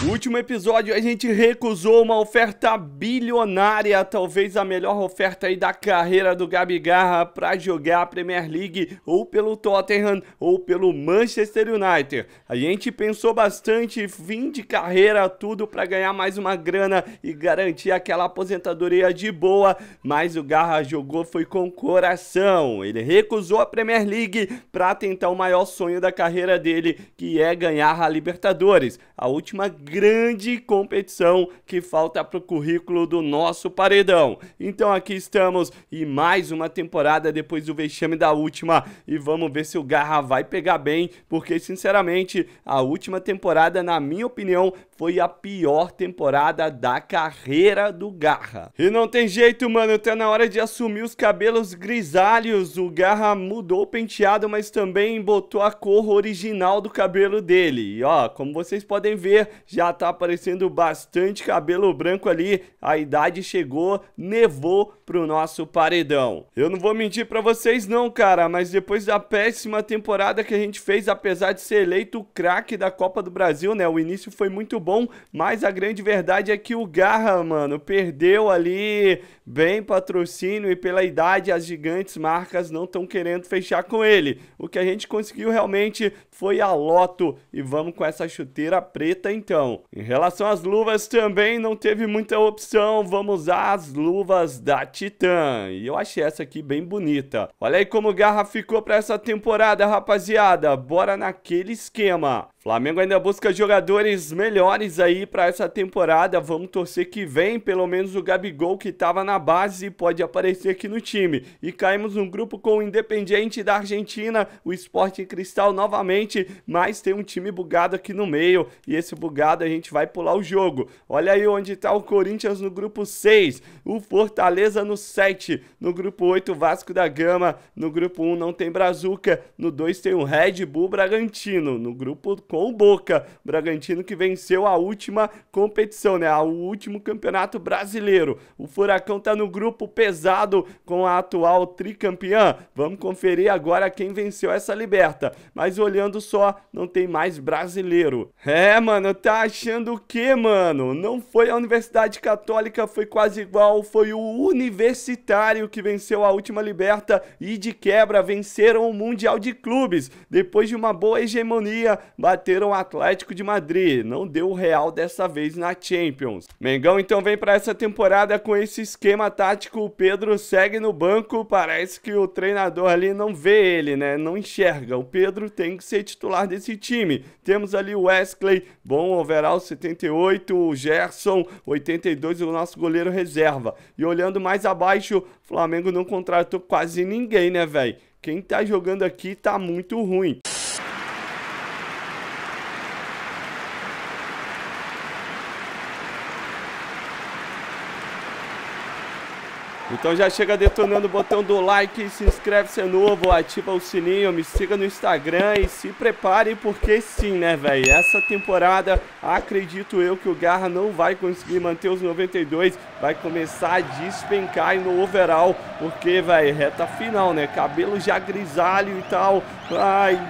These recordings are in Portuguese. No último episódio a gente recusou uma oferta bilionária, talvez a melhor oferta aí da carreira do Gabigarra para jogar a Premier League ou pelo Tottenham ou pelo Manchester United. A gente pensou bastante, fim de carreira, tudo para ganhar mais uma grana e garantir aquela aposentadoria de boa, mas o Garra jogou foi com coração. Ele recusou a Premier League para tentar o maior sonho da carreira dele, que é ganhar a Libertadores, a última grande competição que falta para o currículo do nosso paredão. Então aqui estamos e mais uma temporada depois do vexame da última, e vamos ver se o Garra vai pegar bem, porque sinceramente a última temporada, na minha opinião, foi a pior temporada da carreira do Garra. E não tem jeito, mano, tá na hora de assumir os cabelos grisalhos. O Garra mudou o penteado, mas também botou a cor original do cabelo dele. E ó, como vocês podem ver, já tá aparecendo bastante cabelo branco ali, a idade chegou, nevou pro nosso paredão. Eu não vou mentir pra vocês não, cara, mas depois da péssima temporada que a gente fez, apesar de ser eleito o craque da Copa do Brasil, né, o início foi muito bom, mas a grande verdade é que o Garra, mano, perdeu ali bem patrocínio e pela idade as gigantes marcas não estão querendo fechar com ele. O que a gente conseguiu realmente foi a loto, e vamos com essa chuteira preta então. Em relação às luvas também não teve muita opção, vamos usar as luvas da Titan, e eu achei essa aqui bem bonita. Olha aí como o Garra ficou para essa temporada, rapaziada, bora naquele esquema. Flamengo ainda busca jogadores melhores aí para essa temporada, vamos torcer que vem, pelo menos o Gabigol que estava na base pode aparecer aqui no time. E caímos num grupo com o Independiente da Argentina, o Sporting Cristal novamente, mas tem um time bugado aqui no meio, e esse bugado a gente vai pular o jogo. Olha aí onde está o Corinthians no grupo 6, o Fortaleza no 7, no grupo 8 o Vasco da Gama, no grupo 1 não tem Brazuca, no 2 tem o Red Bull Bragantino, no grupo com o Boca, Bragantino que venceu a última competição, né, o último Campeonato Brasileiro. O Furacão tá no grupo pesado com a atual tricampeã. Vamos conferir agora quem venceu essa Liberta, mas olhando só, não tem mais brasileiro. É, mano, tá achando o que, mano? Não foi a Universidade Católica, foi quase igual, foi o Universitário que venceu a última Liberta e de quebra venceram o Mundial de Clubes. Depois de uma boa hegemonia, bateram o Atlético de Madrid, não deu o Real dessa vez na Champions. Mengão então vem para essa temporada com esse esquema tático, o Pedro segue no banco, parece que o treinador ali não vê ele, né, não enxerga. O Pedro tem que ser titular desse time. Temos ali o Wesley, bom overall 78, o Gerson 82, o nosso goleiro reserva. E olhando mais abaixo, o Flamengo não contratou quase ninguém, né, velho? Quem tá jogando aqui tá muito ruim. Então já chega detonando o botão do like, se inscreve se é novo, ativa o sininho, me siga no Instagram e se prepare porque sim, né, velho? Essa temporada, acredito eu que o Garra não vai conseguir manter os 92, vai começar a despencar no overall, porque, velho, reta final, né? Cabelo já grisalho e tal. Ai,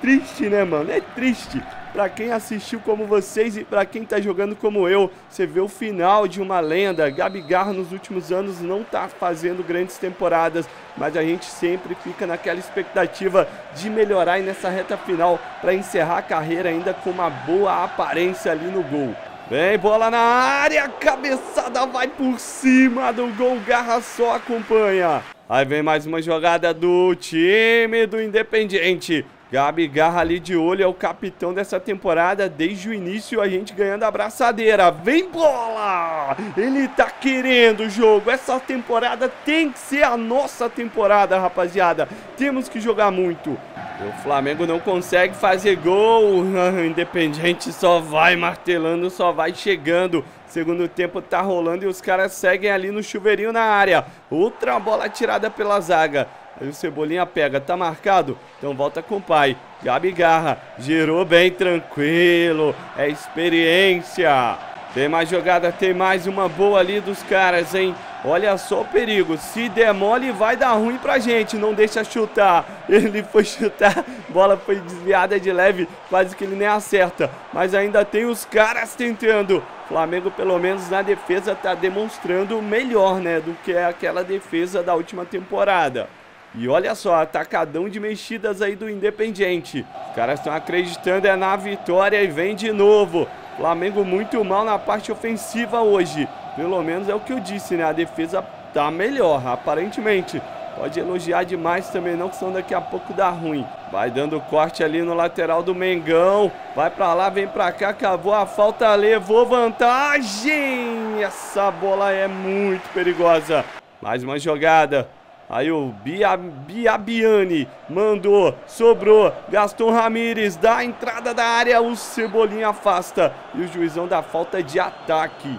triste, né, mano? É triste. Pra quem assistiu como vocês e pra quem tá jogando como eu, você vê o final de uma lenda. Gabigarra nos últimos anos não tá fazendo grandes temporadas, mas a gente sempre fica naquela expectativa de melhorar e nessa reta final pra encerrar a carreira ainda com uma boa aparência ali no gol. Vem, bola na área, cabeçada vai por cima do gol, Garra só acompanha. Aí vem mais uma jogada do time do Independiente. Gabigarra ali de olho, é o capitão dessa temporada, desde o início a gente ganhando a abraçadeira. Vem bola! Ele tá querendo o jogo, essa temporada tem que ser a nossa temporada, rapaziada. Temos que jogar muito. O Flamengo não consegue fazer gol, o Independiente só vai martelando, só vai chegando. Segundo tempo tá rolando e os caras seguem ali no chuveirinho na área. Outra bola tirada pela zaga. Aí o Cebolinha pega, tá marcado? Então volta com o pai. Gabigarra, girou bem, tranquilo. É experiência. Tem mais jogada, tem mais uma boa ali dos caras, hein? Olha só o perigo, se der mole vai dar ruim pra gente, não deixa chutar. Ele foi chutar, bola foi desviada de leve, quase que ele nem acerta. Mas ainda tem os caras tentando. Flamengo pelo menos na defesa tá demonstrando melhor, né, do que aquela defesa da última temporada. E olha só, atacadão de mexidas aí do Independiente. Os caras estão acreditando é na vitória e vem de novo. Flamengo muito mal na parte ofensiva hoje. Pelo menos é o que eu disse, né? A defesa tá melhor, aparentemente. Pode elogiar demais também não, que senão daqui a pouco dá ruim. Vai dando corte ali no lateral do Mengão. Vai pra lá, vem pra cá, cavou a falta, levou vantagem. Essa bola é muito perigosa. Mais uma jogada. Aí o Biabiani mandou, sobrou, Gaston Ramírez dá a entrada da área, o Cebolinha afasta e o juizão dá falta de ataque.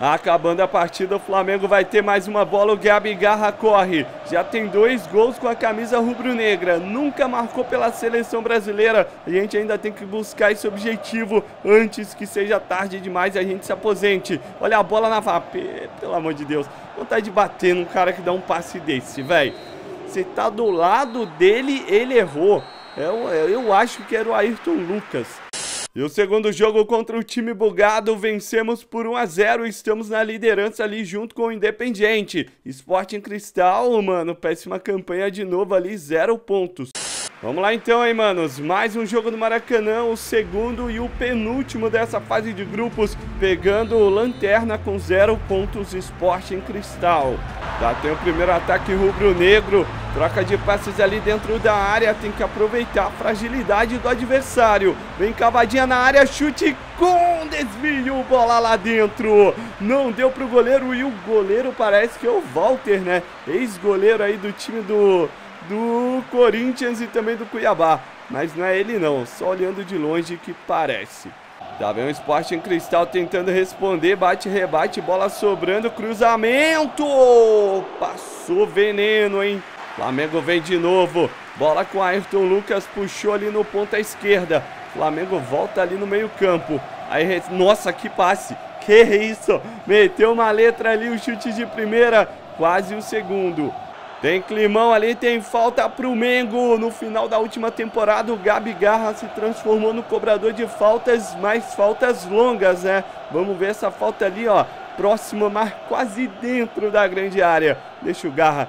Acabando a partida, o Flamengo vai ter mais uma bola, o Gabigarra corre. Já tem 2 gols com a camisa rubro-negra, nunca marcou pela seleção brasileira. A gente ainda tem que buscar esse objetivo antes que seja tarde demais e a gente se aposente. Olha a bola na vape, pelo amor de Deus. Vontade de bater num cara que dá um passe desse, velho. Você tá do lado dele, ele errou. Eu acho que era o Ayrton Lucas. E o segundo jogo contra o time bugado, vencemos por 1 a 0, estamos na liderança ali junto com o Independiente. Sporting Cristal, mano, péssima campanha de novo ali, 0 pontos. Vamos lá então, hein, manos, mais um jogo no Maracanã, o segundo e o penúltimo dessa fase de grupos, pegando o lanterna com 0 pontos, Sporting Cristal. Já tem o primeiro ataque rubro-negro, troca de passes ali dentro da área, tem que aproveitar a fragilidade do adversário. Vem cavadinha na área, chute com desvio, bola lá dentro. Não deu pro goleiro e o goleiro parece que é o Walter, né? Ex-goleiro aí do time do Corinthians e também do Cuiabá. Mas não é ele não, só olhando de longe que parece. Tá bem o Sporting Cristal tentando responder, bate, rebate, bola sobrando, cruzamento! Passou veneno, hein? Flamengo vem de novo, bola com Ayrton Lucas, puxou ali no ponta esquerda. Flamengo volta ali no meio campo. Aí, nossa, que passe! Que isso! Meteu uma letra ali, o chute de primeira, quase o segundo. Tem climão ali, tem falta pro Mengo. No final da última temporada, o Gabigarra se transformou no cobrador de faltas, mas faltas longas, né? Vamos ver essa falta ali, ó, próxima, mas quase dentro da grande área. Deixa o Garra,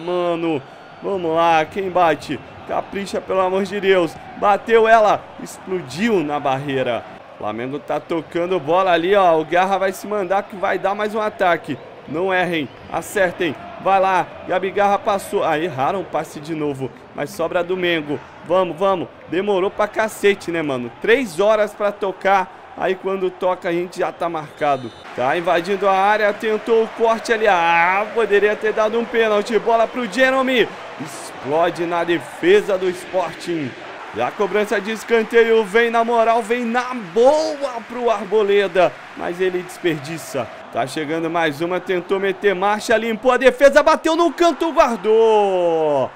mano. Vamos lá, quem bate? Capricha, pelo amor de Deus. Bateu ela, explodiu na barreira. Flamengo tá tocando bola ali, ó. O Garra vai se mandar que vai dar mais um ataque. Não errem, acertem. Vai lá, Gabigarra passou. Ah, erraram o passe de novo, mas sobra do Mengo. Vamos, vamos. Demorou pra cacete, né, mano? 3 horas pra tocar. Aí quando toca a gente já tá marcado. Tá invadindo a área, tentou o corte ali. Ah, poderia ter dado um pênalti. Bola pro Jeremy. Explode na defesa do Sporting. E a cobrança de escanteio vem na moral, vem na boa pro Arboleda, mas ele desperdiça. Tá chegando mais uma, tentou meter marcha, limpou a defesa, bateu no canto, guardou.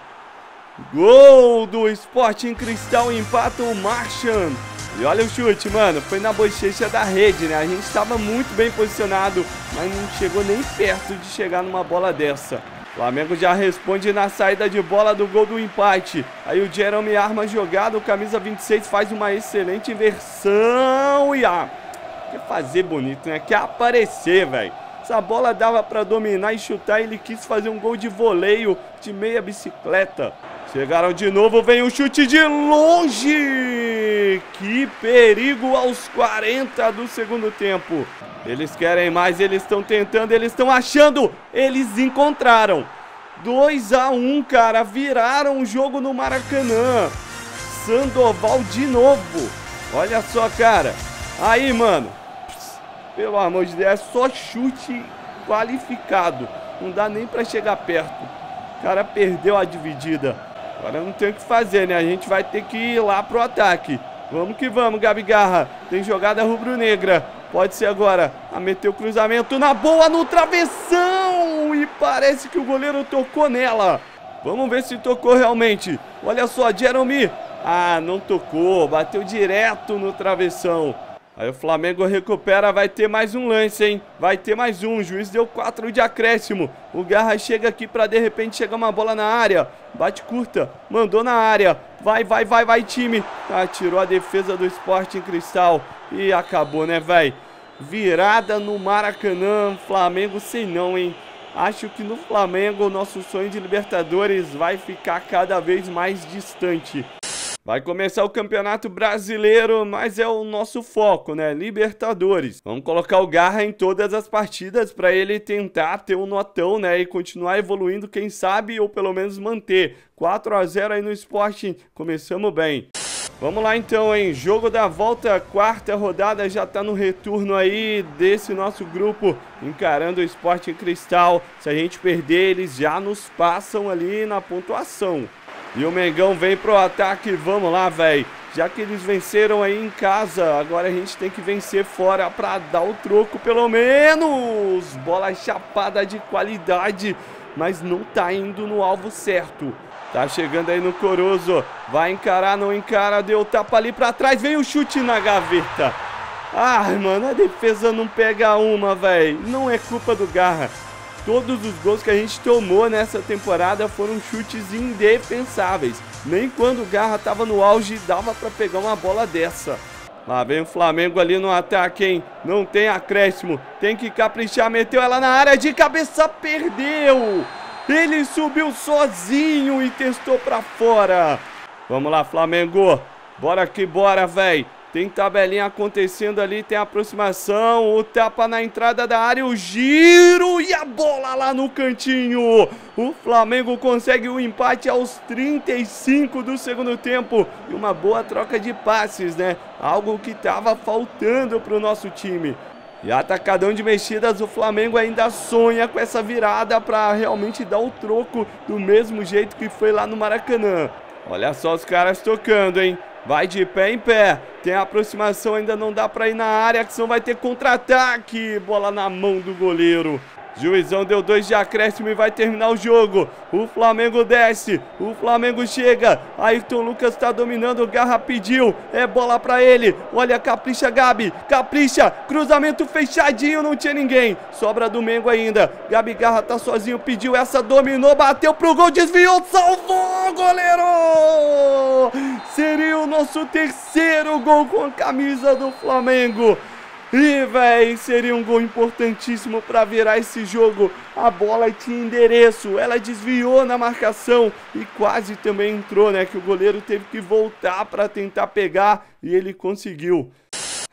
Gol do Sporting Cristal, empata o Marchand. E olha o chute, mano, foi na bochecha da rede, né? A gente estava muito bem posicionado, mas não chegou nem perto de chegar numa bola dessa. Flamengo já responde na saída de bola do gol do empate. Aí o Jeremy arma a jogada, o camisa 26 faz uma excelente inversão e quer fazer bonito, né? Quer aparecer, velho. Essa bola dava pra dominar e chutar, ele quis fazer um gol de voleio de meia bicicleta. Chegaram de novo, vem o chute de longe. Que perigo aos 40 do segundo tempo. Eles querem mais, eles estão tentando, eles estão achando. Eles encontraram. 2 a 1, cara. Viraram o jogo no Maracanã. Sandoval de novo. Olha só, cara. Aí, mano. Pelo amor de Deus, é só chute qualificado. Não dá nem pra chegar perto. O cara perdeu a dividida. Agora não tem o que fazer, né? A gente vai ter que ir lá pro ataque. Vamos que vamos, Gabigarra. Tem jogada rubro-negra. Pode ser agora. A meteu o cruzamento na boa, no travessão. E parece que o goleiro tocou nela. Vamos ver se tocou realmente. Olha só, Jeremy. Ah, não tocou. Bateu direto no travessão. Aí o Flamengo recupera, vai ter mais um lance, hein? Vai ter mais um, o juiz deu 4 de acréscimo. O Garra chega aqui pra de repente chegar uma bola na área. Bate curta, mandou na área. Vai, time. Atirou a defesa do Sporting Cristal. E acabou, né, velho? Virada no Maracanã. Flamengo sei não, hein? Acho que no Flamengo o nosso sonho de Libertadores vai ficar cada vez mais distante. Vai começar o Campeonato Brasileiro, mas é o nosso foco, né? Libertadores. Vamos colocar o Garra em todas as partidas para ele tentar ter um notão, né? E continuar evoluindo, quem sabe, ou pelo menos manter. 4 a 0 aí no Sporting. Começamos bem. Vamos lá então, hein? Jogo da volta, quarta rodada, já tá no retorno aí desse nosso grupo, encarando o Sporting Cristal. Se a gente perder, eles já nos passam ali na pontuação. E o Mengão vem pro ataque, vamos lá, velho. Já que eles venceram aí em casa, agora a gente tem que vencer fora pra dar o troco, pelo menos. Bola chapada de qualidade, mas não tá indo no alvo certo. Tá chegando aí no Corozo, vai encarar, não encara, deu tapa ali pra trás, vem o chute na gaveta. Ah, mano, a defesa não pega uma, velho. Não é culpa do Garra. Todos os gols que a gente tomou nessa temporada foram chutes indefensáveis. Nem quando o Garra tava no auge dava pra pegar uma bola dessa. Lá vem o Flamengo ali no ataque, hein? Não tem acréscimo, tem que caprichar, meteu ela na área de cabeça, perdeu! Ele subiu sozinho e testou pra fora. Vamos lá, Flamengo. Bora que bora, velho. Tem tabelinha acontecendo ali, tem aproximação, o tapa na entrada da área, o giro e a bola lá no cantinho. O Flamengo consegue o empate aos 35 do segundo tempo e uma boa troca de passes, né? Algo que tava faltando pro nosso time. E atacadão de mexidas, o Flamengo ainda sonha com essa virada pra realmente dar o troco do mesmo jeito que foi lá no Maracanã. Olha só os caras tocando, hein? Vai de pé em pé, tem a aproximação, ainda não dá pra ir na área, que senão vai ter contra-ataque, bola na mão do goleiro. Juizão deu 2 de acréscimo e vai terminar o jogo. O Flamengo desce, o Flamengo chega, Ayrton Lucas tá dominando, o Garra pediu, é bola pra ele, olha, capricha Gabi, capricha, cruzamento fechadinho, não tinha ninguém, sobra do Mengo ainda, Gabigarra tá sozinho, pediu essa, dominou, bateu pro gol, desviou, salvou, goleiro! Seria o nosso terceiro gol com a camisa do Flamengo. E, véi, seria um gol importantíssimo para virar esse jogo. A bola tinha endereço, ela desviou na marcação e quase também entrou, né? Que o goleiro teve que voltar para tentar pegar e ele conseguiu.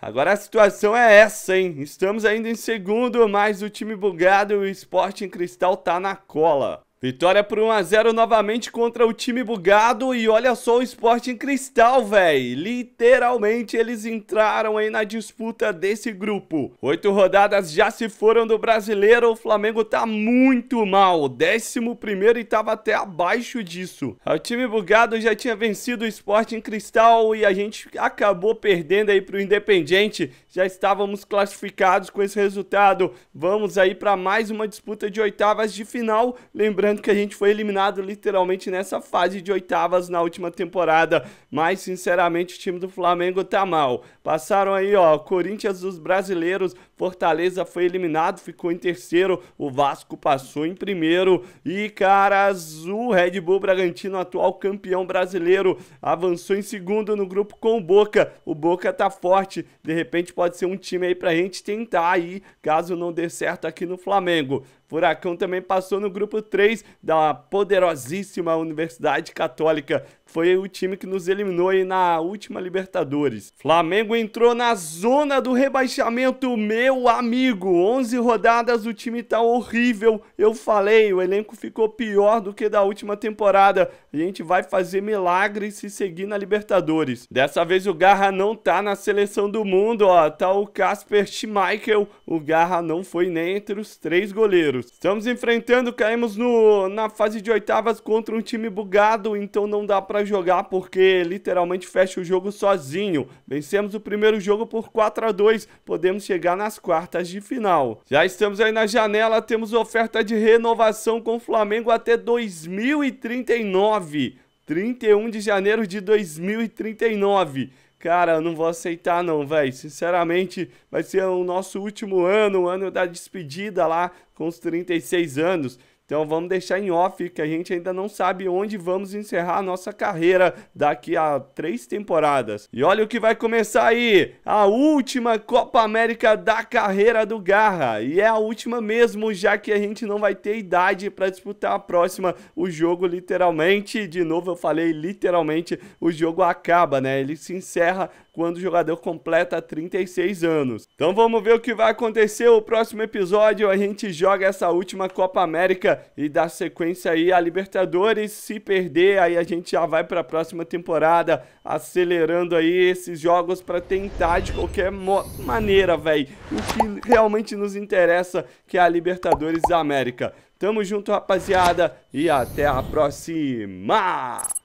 Agora a situação é essa, hein? Estamos ainda em segundo, mas o time bugado e o Sporting Cristal tá na cola. Vitória por 1 a 0 novamente contra o time bugado e olha só o Sporting Cristal, velho. Literalmente eles entraram aí na disputa desse grupo. 8 rodadas já se foram do Brasileiro, o Flamengo tá muito mal. 11º e tava até abaixo disso. O time bugado já tinha vencido o Sporting Cristal e a gente acabou perdendo aí pro Independiente. Já estávamos classificados com esse resultado. Vamos aí para mais uma disputa de oitavas de final, lembrando que a gente foi eliminado literalmente nessa fase de oitavas na última temporada, mas sinceramente o time do Flamengo tá mal. Passaram aí, ó, Corinthians dos brasileiros, Fortaleza foi eliminado, ficou em terceiro, o Vasco passou em primeiro e, caras, o Red Bull Bragantino, atual campeão brasileiro, avançou em segundo no grupo com o Boca. O Boca tá forte, de repente pode ser um time aí pra gente tentar aí, caso não dê certo aqui no Flamengo. Furacão também passou no grupo 3 da poderosíssima Universidade Católica. Foi o time que nos eliminou aí na última Libertadores. Flamengo entrou na zona do rebaixamento, meu amigo. 11 rodadas, o time tá horrível. Eu falei, o elenco ficou pior do que da última temporada. A gente vai fazer milagre se seguir na Libertadores. Dessa vez o Garra não tá na seleção do mundo, ó. Tá o Kasper Schmeichel. O Garra não foi nem entre os 3 goleiros. Estamos enfrentando, caímos na fase de oitavas contra um time bugado, então não dá pra jogar porque literalmente fecha o jogo sozinho. Vencemos o primeiro jogo por 4 a 2, podemos chegar nas quartas de final. Já estamos aí na janela, temos oferta de renovação com o Flamengo até 2039, 31 de janeiro de 2039. Cara, eu não vou aceitar não, velho. Sinceramente, vai ser o nosso último ano, o ano da despedida lá com os 36 anos. Então vamos deixar em off que a gente ainda não sabe onde vamos encerrar a nossa carreira daqui a 3 temporadas. E olha o que vai começar aí, a última Copa América da carreira do Garra. E é a última mesmo, já que a gente não vai ter idade para disputar a próxima. O jogo literalmente, de novo eu falei literalmente, o jogo acaba, né? Ele se encerra quando o jogador completa 36 anos. Então vamos ver o que vai acontecer. O próximo episódio a gente joga essa última Copa América e dá sequência aí a Libertadores. Se perder, aí a gente já vai para a próxima temporada, acelerando aí esses jogos para tentar de qualquer maneira, velho, o que realmente nos interessa, que é a Libertadores da América. Tamo junto, rapaziada, e até a próxima!